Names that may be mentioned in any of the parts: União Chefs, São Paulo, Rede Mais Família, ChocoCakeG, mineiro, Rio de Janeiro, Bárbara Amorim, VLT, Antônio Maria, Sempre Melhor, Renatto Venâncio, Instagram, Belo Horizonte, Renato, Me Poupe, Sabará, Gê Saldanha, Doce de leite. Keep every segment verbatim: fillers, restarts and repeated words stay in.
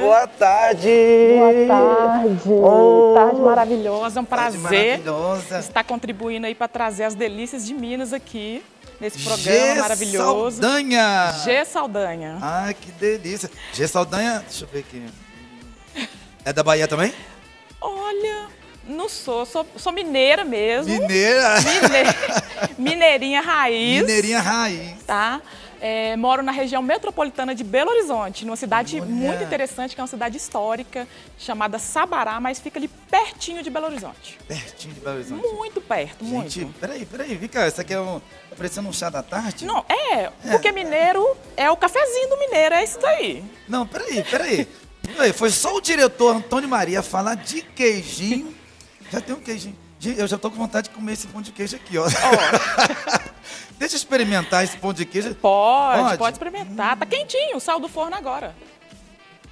Boa tarde! Boa tarde! Oh, tarde maravilhosa, é um prazer maravilhosa. estar contribuindo aí para trazer as delícias de Minas aqui nesse programa Gê maravilhoso. Gê Saldanha! Gê Saldanha! Ah, que delícia! Gê Saldanha, deixa eu ver aqui. É da Bahia também? Olha, não sou, sou, sou mineira mesmo. Mineira? Mineira. Mineirinha raiz. Mineirinha raiz. Tá? É, moro na região metropolitana de Belo Horizonte, numa cidade Mulher. muito interessante, que é uma cidade histórica, chamada Sabará, mas fica ali pertinho de Belo Horizonte. Pertinho de Belo Horizonte? Muito perto, Gente, muito. Gente, peraí, peraí, vem cá, isso aqui é um... tá parecendo um chá da tarde? Não, é, é porque é. mineiro é o cafezinho do mineiro, é isso daí. Não, peraí, peraí. Foi só o diretor Antônio Maria falar de queijinho. Já tem um queijinho. Eu já tô com vontade de comer esse pão de queijo aqui, ó. Oh. Deixa eu experimentar esse pão de queijo. Pode, pode, pode experimentar. Hum. Tá quentinho, saiu do forno agora.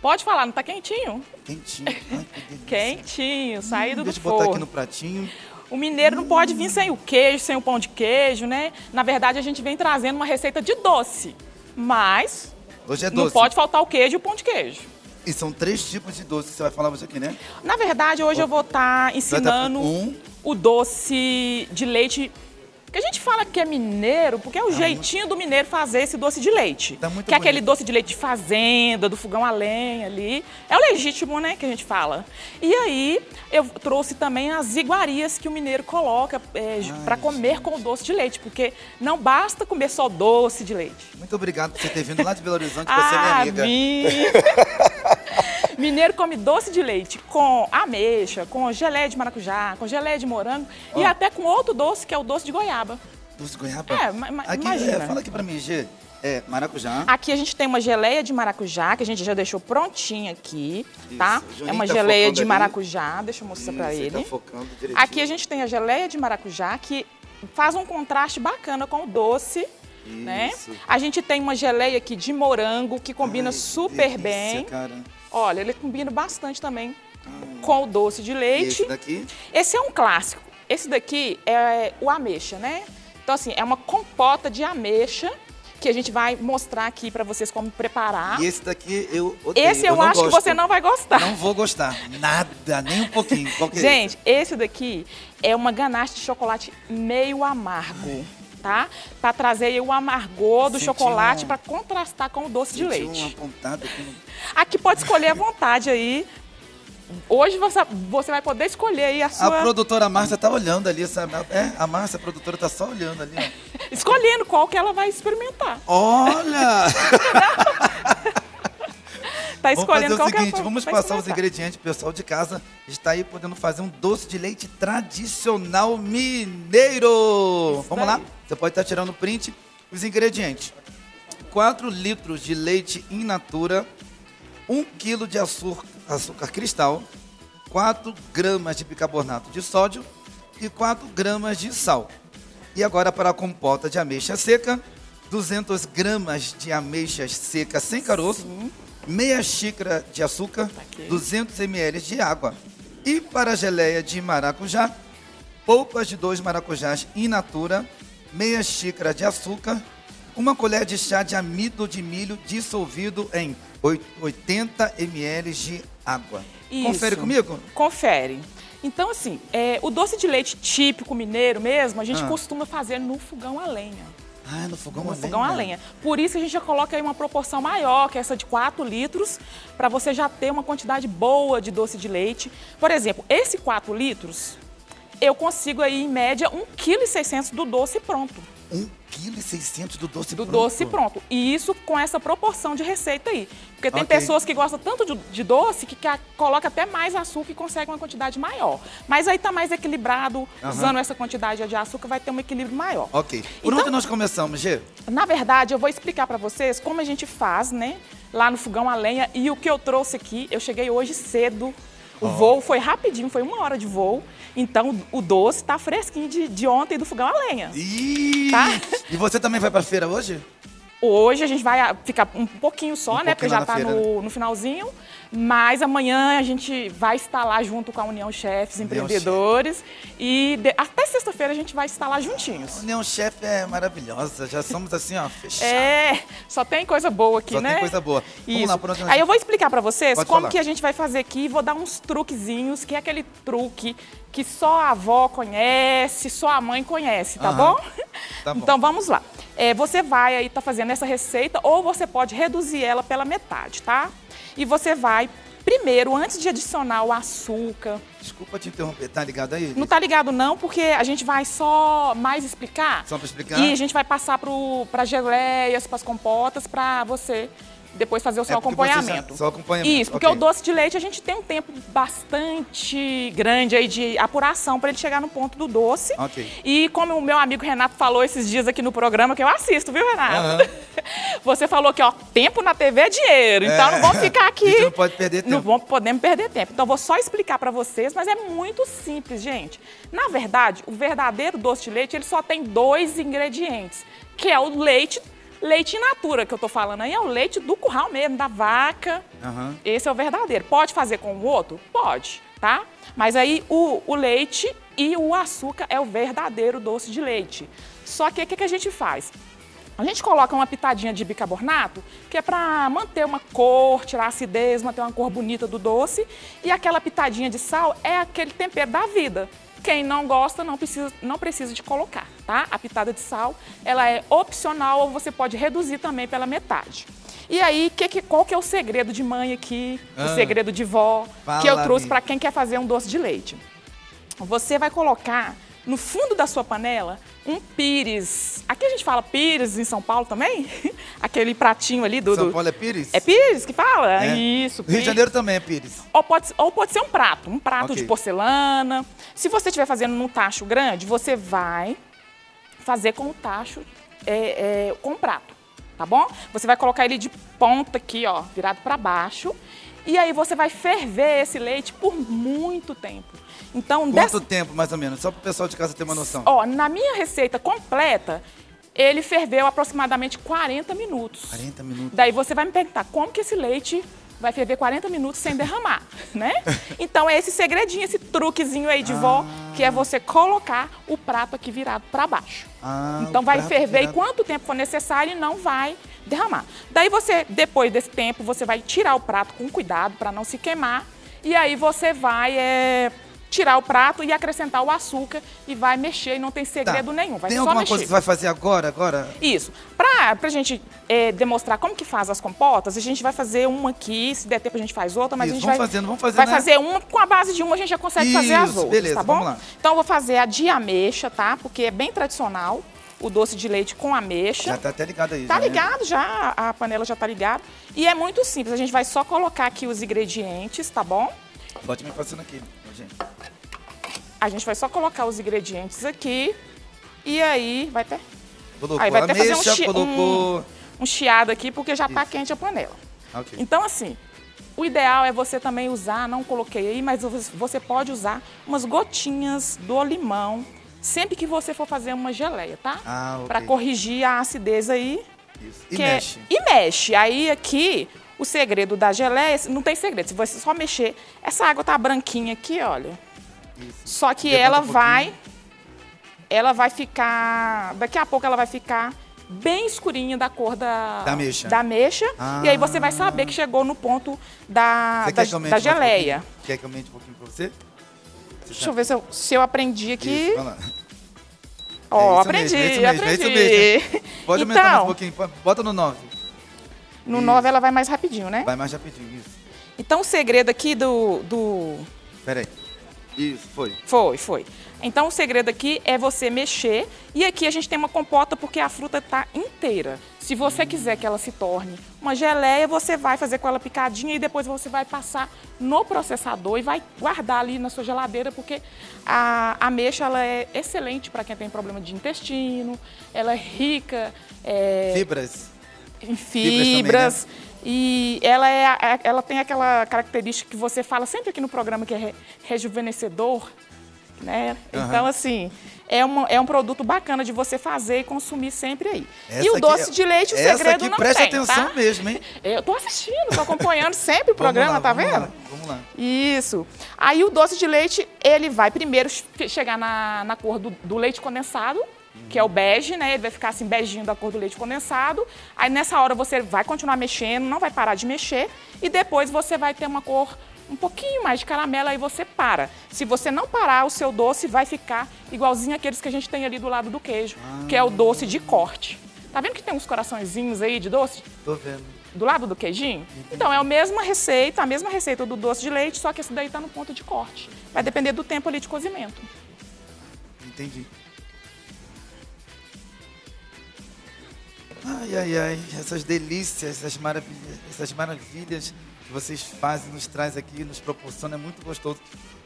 Pode falar, não tá quentinho? Quentinho. Ai, que delícia. Quentinho, saído hum, do forno. Deixa eu botar forno. aqui no pratinho. O mineiro hum. não pode vir sem o queijo, sem o pão de queijo, né? Na verdade, a gente vem trazendo uma receita de doce, mas Hoje é doce. não pode faltar o queijo e o pão de queijo. E são três tipos de doce que você vai falar hoje aqui, né? Na verdade, hoje eu vou estar tá ensinando um. o doce de leite, que a gente fala que é mineiro, porque é o tá jeitinho muito... do mineiro fazer esse doce de leite. Tá muito que bonito. É aquele doce de leite de fazenda, do fogão a lenha ali. É o legítimo, né, que a gente fala. E aí, eu trouxe também as iguarias que o mineiro coloca é, para comer com o doce de leite, porque não basta comer só doce de leite. Muito obrigado por você ter vindo lá de Belo Horizonte, pra ser minha amiga. Minha... Mineiro come doce de leite com ameixa, com geleia de maracujá, com geleia de morango oh. e até com outro doce, que é o doce de goiaba. Doce de goiaba? É, ma aqui, imagina. É, fala aqui pra mim, Gê. É, maracujá. Aqui a gente tem uma geleia de maracujá, que a gente já deixou prontinha aqui, Isso. tá? É uma tá geleia de maracujá, ali. deixa eu mostrar hum, pra ele. Tá focando direitinho. Aqui a gente tem a geleia de maracujá, que faz um contraste bacana com o doce. Isso. Né? A gente tem uma geleia aqui de morango, que combina Ai, super delícia, bem. Cara. Olha, ele combina bastante também hum. com o doce de leite. Esse daqui? Esse é um clássico. Esse daqui é o ameixa, né? Então, assim, é uma compota de ameixa que a gente vai mostrar aqui pra vocês como preparar. E esse daqui eu odeio. Esse eu, eu acho gosto. que você não vai gostar. Não vou gostar. Nada, nem um pouquinho. Qual que é gente, esse? esse daqui é uma ganache de chocolate meio amargo. Ai. Tá? Para trazer aí o amargor do Senti chocolate um... para contrastar com o doce Senti de leite. Uma pontada aqui, no... aqui pode escolher à vontade aí. Hoje você, você vai poder escolher aí a sua... A produtora Márcia tá olhando ali, sabe? É, a Márcia, a produtora, tá só olhando ali. Ó. Escolhendo qual que ela vai experimentar. Olha! Tá escolhendo qual que ela vai experimentar. Vamos fazer o seguinte, vamos passar os ingredientes, o pessoal de casa está aí podendo fazer um doce de leite tradicional mineiro. Isso vamos daí. lá? Você pode estar tirando print. Os ingredientes: quatro litros de leite in natura, um quilo de açúcar, açúcar cristal, quatro gramas de bicarbonato de sódio e quatro gramas de sal. E agora para a compota de ameixa seca, duzentas gramas de ameixa seca sem caroço, Sim. meia xícara de açúcar, Aqui. duzentos mililitros de água. E para a geleia de maracujá, polpas de dois maracujás in natura, meia xícara de açúcar, uma colher de chá de amido de milho dissolvido em oitenta mililitros de água. Isso. Confere comigo? Confere. Então, assim, é, o doce de leite típico mineiro mesmo, a gente ah. costuma fazer no fogão a lenha. Ah, no fogão, no a, fogão lenha. a lenha. Por isso que a gente já coloca aí uma proporção maior, que é essa de quatro litros, para você já ter uma quantidade boa de doce de leite. Por exemplo, esse quatro litros... eu consigo aí, em média, um vírgula seis quilos do doce pronto. um vírgula seis quilos do doce do pronto? Do doce pronto. E isso com essa proporção de receita aí. Porque tem okay. pessoas que gostam tanto de, de doce que colocam até mais açúcar e conseguem uma quantidade maior. Mas aí tá mais equilibrado, uhum. usando essa quantidade de açúcar, vai ter um equilíbrio maior. Ok. Por então, onde nós começamos, Gê? Na verdade, eu vou explicar pra vocês como a gente faz, né? Lá no fogão a lenha. E o que eu trouxe aqui, eu cheguei hoje cedo. O oh. voo foi rapidinho, foi uma hora de voo. Então, o doce tá fresquinho de, de ontem do fogão a lenha. Ih, tá? E você também vai pra feira hoje? Hoje a gente vai ficar um pouquinho só, um né? Pouquinho porque já está no, né? no finalzinho. Mas amanhã a gente vai estar lá junto com a União Chefs, empreendedores. E de, até sexta-feira a gente vai estar lá juntinhos. A União Chefs é maravilhosa. Já somos assim, ó, fechados. É, só tem coisa boa aqui, só né? Só tem coisa boa. Vamos lá, por onde nós... Aí eu vou explicar para vocês Pode como falar. que a gente vai fazer aqui. E vou dar uns truquezinhos, que é aquele truque que só a avó conhece, só a mãe conhece, tá, bom? tá bom? Então vamos lá. É, você vai aí tá fazendo essa receita ou você pode reduzir ela pela metade, tá? E você vai primeiro, antes de adicionar o açúcar... Desculpa te interromper, tá ligado aí? Não tá ligado não, porque a gente vai só mais explicar. Só pra explicar? E a gente vai passar pro, pra geleias, pras compotas, pra você... depois fazer o seu é acompanhamento. Você, seu acompanhamento. Isso, porque okay. o doce de leite a gente tem um tempo bastante grande aí de apuração para ele chegar no ponto do doce. Okay. E como o meu amigo Renato falou esses dias aqui no programa, que eu assisto, viu, Renato? Uhum. Você falou que, ó, tempo na T V é dinheiro, é. então não vamos ficar aqui... A gente não pode perder tempo. Não vamos, podemos perder tempo. Então vou só explicar para vocês, mas é muito simples, gente. Na verdade, o verdadeiro doce de leite, ele só tem dois ingredientes, que é o leite... Leite in natura, que eu tô falando aí, é o leite do curral mesmo, da vaca. Uhum. Esse é o verdadeiro. Pode fazer com o outro? Pode, tá? Mas aí o, o leite e o açúcar é o verdadeiro doce de leite. Só que o que, que a gente faz? A gente coloca uma pitadinha de bicarbonato, que é pra manter uma cor, tirar a acidez, manter uma cor bonita do doce. E aquela pitadinha de sal é aquele tempero da vida. Quem não gosta não precisa, não precisa de colocar, tá? A pitada de sal, ela é opcional ou você pode reduzir também pela metade. E aí, que, que, qual que é o segredo de mãe aqui, ah, o segredo de vó, que eu trouxe para quem quer fazer um doce de leite? Você vai colocar no fundo da sua panela um pires. Aqui a gente fala pires em São Paulo também? Aquele pratinho ali do... São Paulo é pires? É pires que fala? É. Isso, pires. Rio de Janeiro também é pires. Ou pode, ou pode ser um prato, um prato okay. de porcelana. Se você estiver fazendo num tacho grande, você vai fazer com o tacho, é, é, com o prato, tá bom? Você vai colocar ele de ponta aqui, ó, virado para baixo. E aí você vai ferver esse leite por muito tempo. Então, Quanto dessa... tempo, mais ou menos? Só para o pessoal de casa ter uma noção. Ó, na minha receita completa, ele ferveu aproximadamente quarenta minutos. quarenta minutos. Daí você vai me perguntar, como que esse leite vai ferver quarenta minutos sem derramar, né? Então, é esse segredinho, esse truquezinho aí de ah. vó, que é você colocar o prato aqui virado para baixo. Ah, então, vai ferver virado. quanto tempo for necessário e não vai derramar. Daí você, depois desse tempo, você vai tirar o prato com cuidado para não se queimar. E aí você vai... É... tirar o prato e acrescentar o açúcar e vai mexer e não tem segredo tá. nenhum. Vai tem só alguma mexer. coisa que você vai fazer agora? agora? Isso. Pra, pra gente é, demonstrar como que faz as compotas, a gente vai fazer uma aqui, se der tempo a gente faz outra, mas Isso, a gente vamos vai, fazendo, vamos fazendo, vai né? fazer uma, com a base de uma a gente já consegue Isso, fazer as outras, beleza, tá bom? Vamos lá. Então eu vou fazer a de ameixa, tá? Porque é bem tradicional o doce de leite com ameixa. Já tá até ligado aí. Tá já, ligado né? já, a panela já tá ligada. E é muito simples, a gente vai só colocar aqui os ingredientes, tá bom? Pode me passando aqui, gente. A gente vai só colocar os ingredientes aqui e aí vai até... Colocou aí vai até fazer mecha, um, chi... colocou... um, um chiado aqui porque já tá Isso. quente a panela. Okay. Então assim, o ideal é você também usar, não coloquei aí, mas você pode usar umas gotinhas do limão sempre que você for fazer uma geleia, tá? Ah, okay. Pra corrigir a acidez aí. Isso. E mexe. É... E mexe. Aí aqui... O segredo da geleia, não tem segredo, se você só mexer, essa água tá branquinha aqui, olha. Isso. Só que Depende ela um vai, ela vai ficar, daqui a pouco ela vai ficar bem escurinha da cor da... Da ameixa. Da ameixa, ah. e aí você vai saber que chegou no ponto da, da, que da geleia. Um quer que eu aumente um pouquinho pra você? você Deixa tá? eu ver se eu, se eu aprendi aqui. Isso, vai lá. Ó, é aprendi, mesmo, é mesmo, aprendi. É isso mesmo. Pode aumentar então, mais um pouquinho, bota no nove. No nove ela vai mais rapidinho, né? Vai mais rapidinho, isso. Então o segredo aqui do... do... Peraí. Isso, foi. Foi, foi. Então o segredo aqui é você mexer. E aqui a gente tem uma compota porque a fruta tá inteira. Se você hum. quiser que ela se torne uma geleia, você vai fazer com ela picadinha e depois você vai passar no processador e vai guardar ali na sua geladeira, porque a ameixa ela é excelente para quem tem problema de intestino, ela é rica... É... Fibras. Em fibras, fibras também, né? E ela, é, ela tem aquela característica que você fala sempre aqui no programa, que é rejuvenescedor, né? Uhum. Então, assim, é, uma, é um produto bacana de você fazer e consumir sempre aí. Essa e o doce de leite, o essa segredo aqui, não presta tem, presta atenção, tá? Mesmo, hein? Eu tô assistindo, tô acompanhando sempre o programa, lá, tá vamos vendo? Lá, vamos lá. Isso. Aí o doce de leite, ele vai primeiro chegar na, na cor do, do leite condensado, que é o bege, né? Ele vai ficar assim, beijinho da cor do leite condensado. Aí nessa hora você vai continuar mexendo, não vai parar de mexer. E depois você vai ter uma cor um pouquinho mais de caramelo, aí você para. Se você não parar, o seu doce vai ficar igualzinho àqueles que a gente tem ali do lado do queijo, ah, que é o doce de corte. Tá vendo que tem uns coraçõezinhos aí de doce? Tô vendo. Do lado do queijinho? Entendi. Então é a mesma receita, a mesma receita do doce de leite, só que esse daí tá no ponto de corte. Vai depender do tempo ali de cozimento. Entendi. Ai, ai, ai, essas delícias, essas maravilhas, essas maravilhas que vocês fazem, nos traz aqui, nos proporciona, é muito gostoso.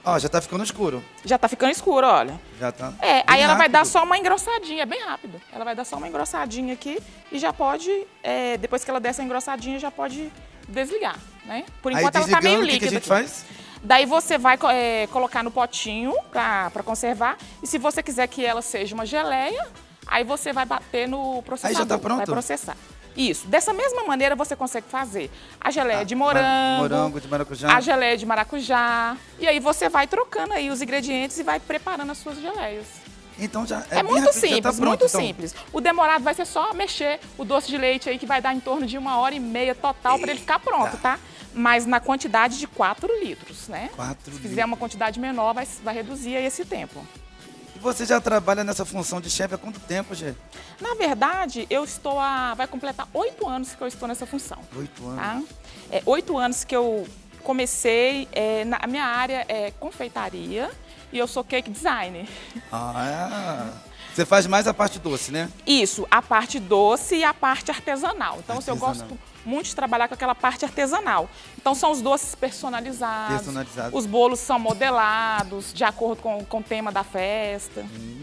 Ó, já tá ficando escuro. Já tá ficando escuro, olha. Já tá. É, aí rápido. Ela vai dar só uma engrossadinha, é bem rápido. Ela vai dar só uma engrossadinha aqui e já pode, é, depois que ela der essa engrossadinha, já pode desligar, né? Por enquanto aí, ela tá meio líquida. O que a gente aqui faz? Daí você vai é, colocar no potinho pra, pra conservar. E se você quiser que ela seja uma geleia, aí você vai bater no processador. Aí já tá pronto? Vai processar. Isso. Dessa mesma maneira você consegue fazer a geleia ah, de morango, morango de maracujá, a geleia de maracujá. E aí você vai trocando aí os ingredientes e vai preparando as suas geleias. Então já é, é muito rápido, simples, já tá pronto, muito então. Simples. O demorado vai ser só mexer o doce de leite aí que vai dar em torno de uma hora e meia total para ele ficar pronto, tá? Mas na quantidade de quatro litros, né? quatro litros. Se fizer uma quantidade menor, vai, vai reduzir aí esse tempo. Você já trabalha nessa função de chefe há quanto tempo, Gê? Na verdade, eu estou a... vai completar oito anos que eu estou nessa função. Oito anos. Tá? É, oito anos que eu comecei, é, na, a minha área é confeitaria e eu sou cake designer. Ah, é? Você faz mais a parte doce, né? Isso, a parte doce e a parte artesanal. Então, artesanal. Eu gosto muito de trabalhar com aquela parte artesanal. Então, são os doces personalizados, personalizados. Os bolos são modelados, de acordo com, com o tema da festa. Hum.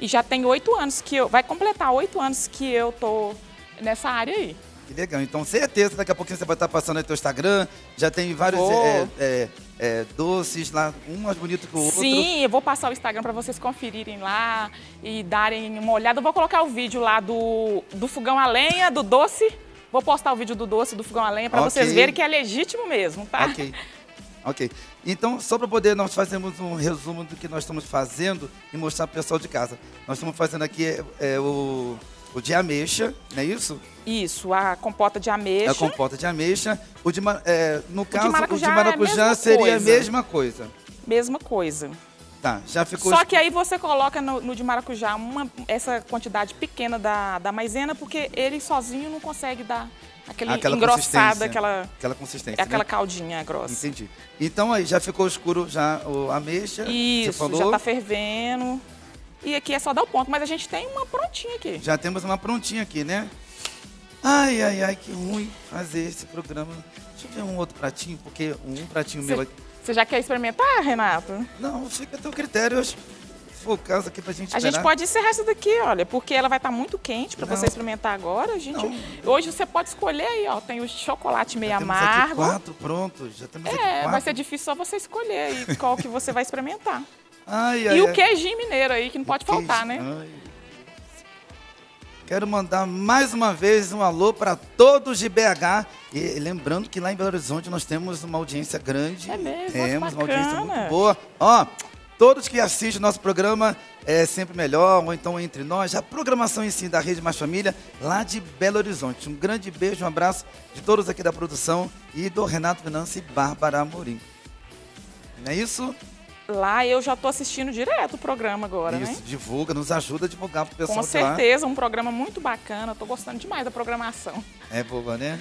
E já tem oito anos que eu... vai completar oito anos que eu tô nessa área aí. Que legal. Então, certeza, daqui a pouquinho você vai estar passando aí no teu Instagram. Já tem vários... É, é, É, doces lá, um mais bonito que o outro. Sim, eu vou passar o Instagram para vocês conferirem lá e darem uma olhada. Eu vou colocar o vídeo lá do, do fogão a lenha, do doce. Vou postar o vídeo do doce do fogão a lenha para okay. vocês verem que é legítimo mesmo, tá? Ok. Ok. Então, só para poder nós fazermos um resumo do que nós estamos fazendo e mostrar para o pessoal de casa. Nós estamos fazendo aqui é, é, o, o de ameixa, não é isso? Isso, a compota de ameixa. A compota de ameixa. O de, é, no caso, o de maracujá, o de maracujá é a seria coisa. a mesma coisa. Mesma coisa. Tá, já ficou... Só que aí você coloca no, no de maracujá uma, essa quantidade pequena da, da maisena, porque ele sozinho não consegue dar aquele aquela engrossada, aquela... Aquela consistência, Aquela né? caldinha grossa. Entendi. Então aí já ficou escuro já a ameixa, Isso, você falou. já tá fervendo. E aqui é só dar o ponto, mas a gente tem uma prontinha aqui. Já temos uma prontinha aqui, né? Ai, ai, ai, que ruim fazer esse programa. Deixa eu ver um outro pratinho, porque um pratinho cê, meu aqui... Você já quer experimentar, Renato? Não, fica a teu critério. Se for o caso aqui pra gente A esperar. gente pode encerrar isso daqui, olha, porque ela vai estar tá muito quente pra Não. você experimentar agora. Gente, hoje você pode escolher aí, ó, tem o chocolate meio já amargo. Temos aqui quatro prontos, já temos é, aqui quatro. É, vai ser difícil só você escolher aí qual que você vai experimentar. Ai, ai, e o ai. queijinho mineiro aí, que não o pode queijo. faltar, né? Ai. Quero mandar mais uma vez um alô para todos de B H. E lembrando que lá em Belo Horizonte nós temos uma audiência grande. É mesmo, Temos bacana. uma audiência muito boa. Ó, todos que assistem o nosso programa é sempre melhor, ou então entre nós. A programação em si da Rede Mais Família, lá de Belo Horizonte. Um grande beijo, um abraço de todos aqui da produção e do Renatto Venâncio e Bárbara Amorim. Não é isso? Lá eu já estou assistindo direto o programa agora, Isso, né? Isso, divulga, nos ajuda a divulgar para o pessoal. Com certeza, lá. um programa muito bacana, estou gostando demais da programação. É boa, né?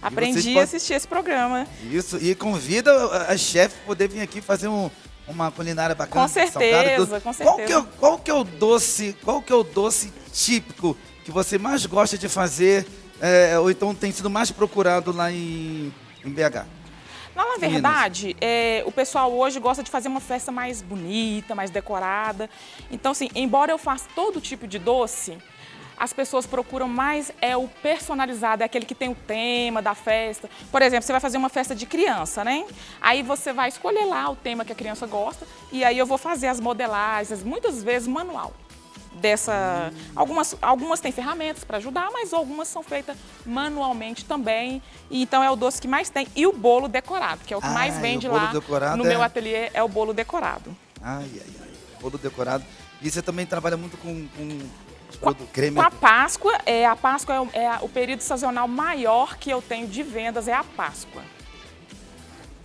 Aprendi a assistir pode... esse programa. Isso, e convida a chefe para poder vir aqui fazer um, uma culinária bacana. Com certeza, salgada, com certeza. Qual que, é, qual, que é o doce, qual que é o doce típico que você mais gosta de fazer, é, ou então tem sido mais procurado lá em, em B H? Na verdade, é, o pessoal hoje gosta de fazer uma festa mais bonita, mais decorada. Então, assim, embora eu faça todo tipo de doce, as pessoas procuram mais é o personalizado, é aquele que tem o tema da festa. Por exemplo, você vai fazer uma festa de criança, né? Aí você vai escolher lá o tema que a criança gosta e aí eu vou fazer as modelagens, muitas vezes manual. Dessa, algumas, algumas têm ferramentas para ajudar, mas algumas são feitas manualmente também. E então é o doce que mais tem. E o bolo decorado, que é o que ai, mais vende lá no é... meu ateliê, é o bolo decorado. Ai, ai, ai, bolo decorado. E você também trabalha muito com... com... Com a, a Páscoa, é, a Páscoa é, é o período sazonal maior que eu tenho de vendas, é a Páscoa.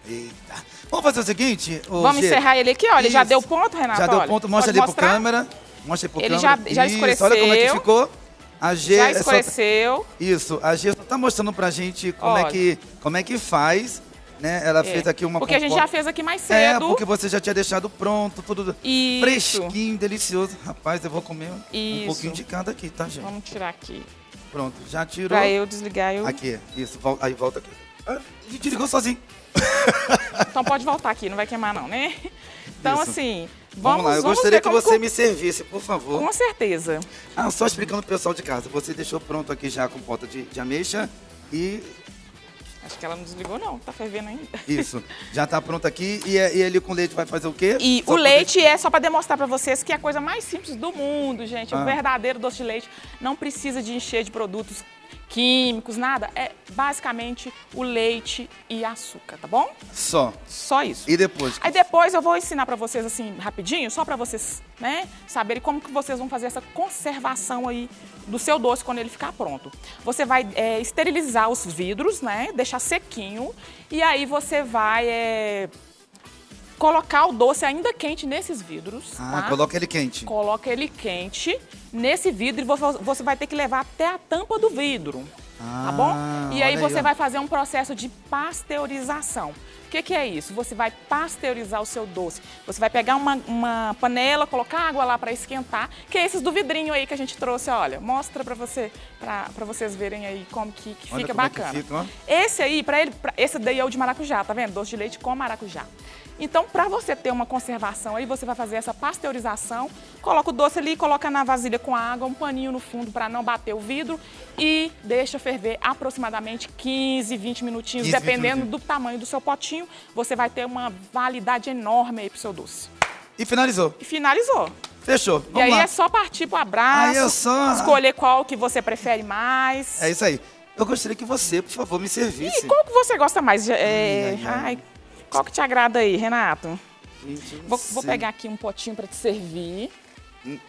Eita. Vamos fazer o seguinte? Ô, Vamos Gê. encerrar ele aqui, olha, Isso. já deu ponto, Renato? Já deu ponto, mostra Pode ali mostrar? pro câmera. Mostra aí pro ele câmera. Ele já, já escureceu. Olha como é que ficou. A Gê já escureceu. É só... Isso, a Gê só tá mostrando pra gente como, é que, como é que faz. Né? Ela é. fez aqui uma... Porque a gente já fez aqui mais cedo. É, porque você já tinha deixado pronto, tudo Isso. fresquinho, delicioso. Rapaz, eu vou comer Isso. um pouquinho de cada aqui, tá, gente? Vamos tirar aqui. Pronto, já tirou. Pra eu desligar, eu... Aqui, isso. Aí volta aqui. Ah, desligou sozinho. Então pode voltar aqui, não vai queimar não, né? Então isso. assim, vamos, vamos lá. Eu vamos gostaria que você com... me servisse, por favor. Com certeza. Ah, só explicando pro pessoal de casa. Você deixou pronto aqui já com ponta de, de ameixa e... Acho que ela não desligou não, tá fervendo ainda. Isso, já tá pronto aqui e, e ele com leite vai fazer o quê? E só o leite é só para demonstrar para vocês que é a coisa mais simples do mundo, gente. Ah. O verdadeiro doce de leite não precisa de encher de produtos químicos, nada. É basicamente o leite e açúcar, tá bom? Só? Só isso. E depois? Aí depois eu vou ensinar para vocês assim rapidinho, só para vocês, né, saberem como que vocês vão fazer essa conservação aí do seu doce quando ele ficar pronto. Você vai é, esterilizar os vidros, né, deixar sequinho e aí você vai é, colocar o doce ainda quente nesses vidros. Ah, tá? Coloca ele quente. Coloca ele quente nesse vidro e você vai ter que levar até a tampa do vidro, ah, tá bom? E aí você aí, vai fazer um processo de pasteurização. O que, que é isso? Você vai pasteurizar o seu doce. Você vai pegar uma, uma panela, colocar água lá para esquentar, que é esses do vidrinho aí que a gente trouxe, olha. Mostra para você, pra, pra vocês verem aí como que, que fica bacana. É que fica, esse aí, pra ele, pra, esse daí é o de maracujá, tá vendo? Doce de leite com maracujá. Então, para você ter uma conservação aí, você vai fazer essa pasteurização, coloca o doce ali, coloca na vasilha com água, um paninho no fundo para não bater o vidro e deixa ferver aproximadamente quinze, vinte minutinhos, quinze, dependendo vinte minutinhos. do tamanho do seu potinho. Você vai ter uma validade enorme aí pro seu doce. E finalizou. E finalizou. Fechou. Vamos e aí lá. é só partir pro abraço, aí é só... escolher qual que você prefere mais. É isso aí. Eu gostaria que você, por favor, me servisse. E qual que você gosta mais? É... Ai, ai, ai. Ai, qual que te agrada aí, Renato? Gente, vou, vou pegar aqui um potinho para te servir.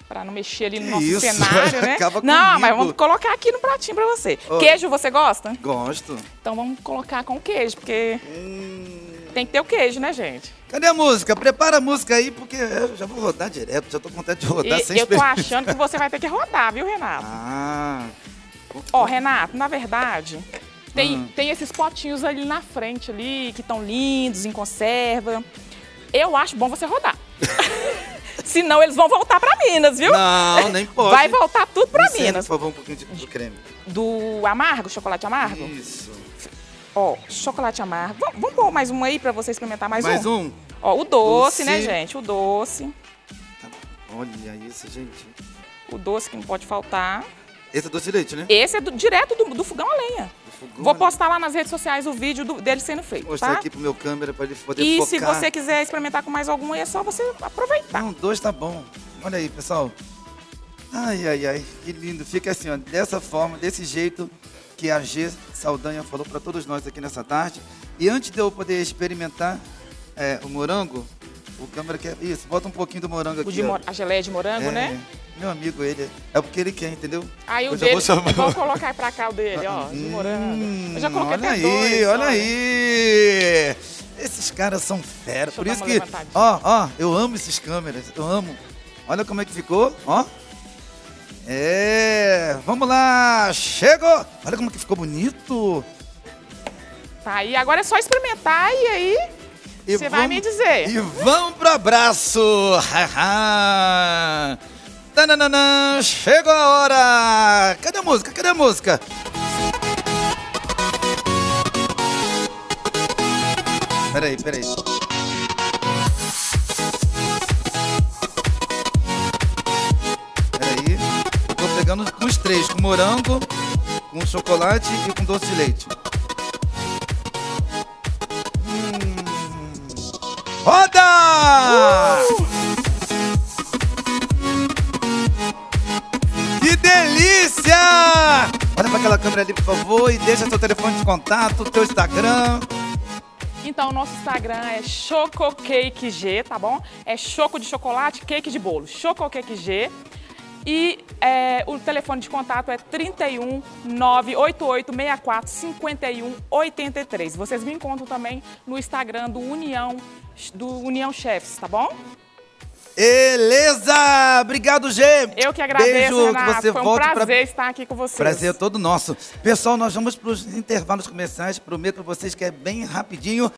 Pra não mexer ali no nosso Isso, cenário, né? Acaba comigo. Não, mas vamos colocar aqui no pratinho pra você. Oh. Queijo você gosta? Gosto. Então vamos colocar com queijo, porque hum. tem que ter o queijo, né, gente? Cadê a música? Prepara a música aí, porque eu já vou rodar direto, já tô com vontade de rodar e sem eu tô achando que você vai ter que rodar, viu, Renato? Ah. Ó, oh, Renato, na verdade, tem, ah. tem esses potinhos ali na frente, ali, que estão lindos, em conserva. Eu acho bom você rodar. Senão eles vão voltar pra Minas, viu? Não, nem pode. Vai voltar tudo pra Minas. Minas. Por favor, um pouquinho de, de creme. Do amargo, chocolate amargo? Isso. Ó, chocolate amargo. Vamos, vamos pôr mais um aí pra você experimentar mais um? Mais um. um. Ó, o doce, doce, né, gente? O doce. Olha isso, gente. O doce que não pode faltar. Esse é doce de leite, né? Esse é do, direto do, do fogão a lenha. Fogão, Vou postar lá nas redes sociais o vídeo do, dele sendo feito, Mostrar tá? aqui pro meu câmera para ele poder e focar. E se você quiser experimentar com mais algum, é só você aproveitar. Não, dois tá bom. Olha aí, pessoal. Ai, ai, ai, que lindo. Fica assim, ó, dessa forma, desse jeito que a Gê Saldanha falou para todos nós aqui nessa tarde. E antes de eu poder experimentar é, o morango, o câmera quer... Isso, bota um pouquinho do morango aqui. O de mor... A geleia de morango, é, né? Meu amigo, ele... É porque ele quer, entendeu? Aí o dele... Vou, vou colocar pra cá o dele, ó. De hum, morango. Eu já coloquei até aí, dois. Olha aí, olha aí. Esses caras são fera. Deixa Por isso que... Ó, ó, eu amo esses câmeras. Eu amo. Olha como é que ficou, ó. É... Vamos lá. Chegou. Olha como que ficou bonito. Tá aí. Agora é só experimentar e aí... Você vai me dizer. E vamos pro abraço. Tananana, chegou a hora. Cadê a música? Cadê a música? Peraí, peraí. Peraí. Eu tô pegando engano, com os três, com morango, com chocolate e com doce de leite. Hum. Roda! Uh! Que delícia! Olha para aquela câmera ali, por favor, e deixa seu telefone de contato, teu Instagram. Então, o nosso Instagram é ChocoCakeG, tá bom? É choco de chocolate, cake de bolo. ChocoCakeG. E é, o telefone de contato é trinta e um, nove oito oito, seis quatro, cinquenta e um, oitenta e três. Vocês me encontram também no Instagram do União, do União Chefs, tá bom? Beleza! Obrigado, Gê! Eu que agradeço, beijo, Renato. Que você foi um volte prazer pra... estar aqui com vocês. Prazer é todo nosso. Pessoal, nós vamos para os intervalos comerciais. Prometo para vocês que é bem rapidinho.